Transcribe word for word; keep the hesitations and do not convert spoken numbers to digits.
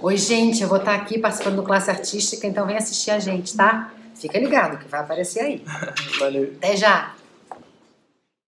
Oi, gente, eu vou estar aqui participando do Classe Artística, então vem assistir a gente, tá? Fica ligado que vai aparecer aí. Valeu. Até já!